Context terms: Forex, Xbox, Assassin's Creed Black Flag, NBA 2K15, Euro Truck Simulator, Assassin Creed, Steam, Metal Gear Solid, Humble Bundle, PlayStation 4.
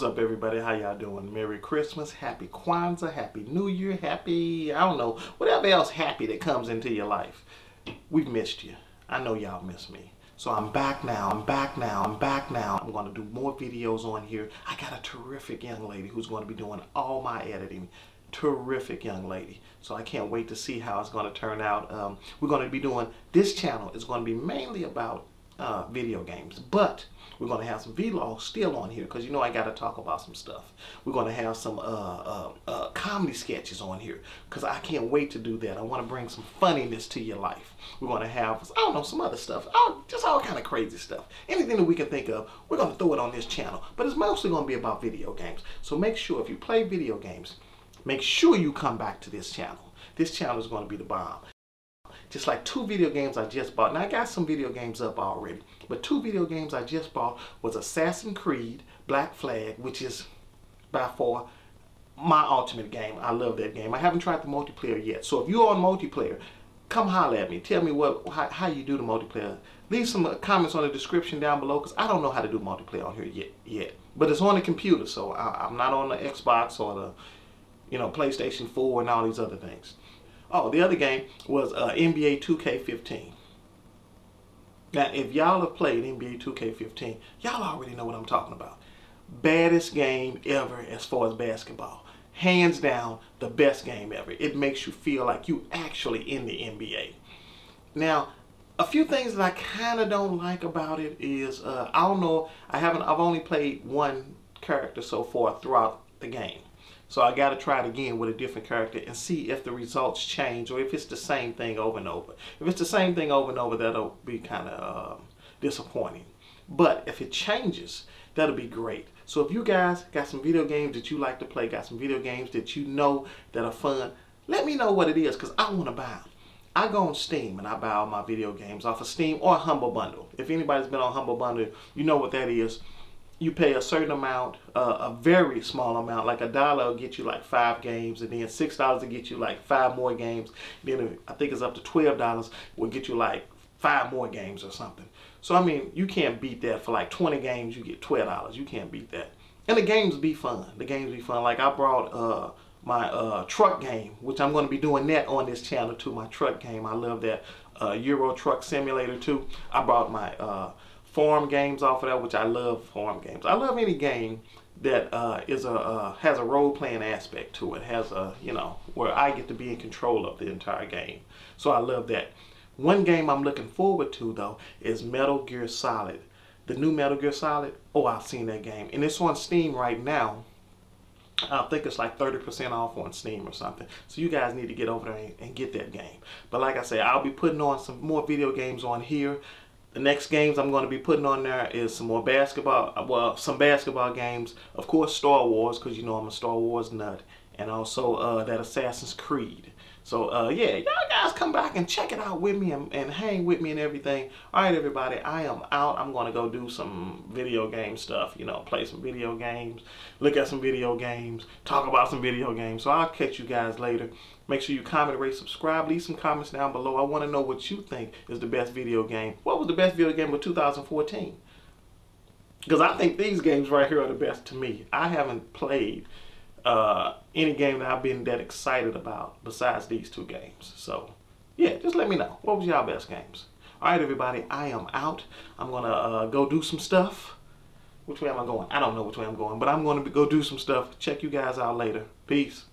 What's up, everybody? How y'all doing? Merry Christmas, Happy Kwanzaa, Happy New Year, Happy, I don't know, whatever else happy that comes into your life. We've missed you. I know y'all miss me. So I'm back now, I'm going to do more videos on here. I got a terrific young lady who's going to be doing all my editing. Terrific young lady. So I can't wait to see how it's going to turn out. We're going to be doing, this channel is going to be mainly about video games, but we're going to have some vlogs still on here because you know I got to talk about some stuff. We're going to have some comedy sketches on here because I can't wait to do that. I want to bring some funniness to your life. We're going to have, I don't know, some other stuff, just all kind of crazy stuff. Anything that we can think of, we're going to throw it on this channel, but it's mostly going to be about video games. So make sure if you play video games, make sure you come back to this channel. This channel is going to be the bomb. Just like two video games I just bought. Now I got some video games up already, but two video games I just bought was Assassin's Creed Black Flag, which is by far my ultimate game. I love that game. I haven't tried the multiplayer yet. So if you're on multiplayer, come holler at me. Tell me how you do the multiplayer. Leave some comments on the description down below because I don't know how to do multiplayer on here yet. But it's on the computer, so I'm not on the Xbox or the PlayStation 4 and all these other things. Oh, the other game was NBA 2K15. Now, if y'all have played NBA 2K15, y'all already know what I'm talking about. Baddest game ever as far as basketball. Hands down, the best game ever. It makes you feel like you actually in the NBA. Now, a few things that I kind of don't like about it is, I don't know, I've only played one character so far throughout the game. So I got to try it again with a different character and see if the results change or if it's the same thing over and over. If it's the same thing over and over, that'll be kind of disappointing. But if it changes, that'll be great. So if you guys got some video games that you like to play, got some video games that you know that are fun, let me know what it is because I want to buy them. I go on Steam and I buy all my video games off of Steam or Humble Bundle. If anybody's been on Humble Bundle, you know what that is. You pay a certain amount, a very small amount, like $1 will get you like 5 games, and then $6 will get you like 5 more games. Then I think it's up to $12 will get you like 5 more games or something. So I mean, you can't beat that. For like 20 games, you get $12. You can't beat that. And the games be fun. The games be fun. Like I brought my truck game, which I'm going to be doing that on this channel too. My truck game, I love that. Euro Truck Simulator too. I brought my farm games off of that, which I love farm games. I love any game that has a role-playing aspect to it, has a, where I get to be in control of the entire game. So I love that. One game I'm looking forward to, though, is Metal Gear Solid. The new Metal Gear Solid, oh, I've seen that game. And it's on Steam right now. I think it's like 30% off on Steam or something. So you guys need to get over there and get that game. But like I say, I'll be putting on some more video games on here. The next games I'm going to be putting on there is some more basketball, well, some basketball games. Of course, Star Wars, because you know I'm a Star Wars nut. And also that Assassin's Creed. So, yeah, y'all guys come back and check it out with me and hang with me and everything. All right, everybody, I am out. I'm going to go do some video game stuff, play some video games, look at some video games, talk about some video games. So I'll catch you guys later. Make sure you comment, rate, subscribe, leave some comments down below. I want to know what you think is the best video game. What was the best video game of 2014? Because I think these games right here are the best to me. I haven't played any game that I've been that excited about besides these two games. So yeah, just let me know what was y'all best games. All right, everybody, I am out. I'm gonna go do some stuff. Which way am I going? I don't know which way I'm going, but I'm gonna go do some stuff. Check you guys out later. Peace.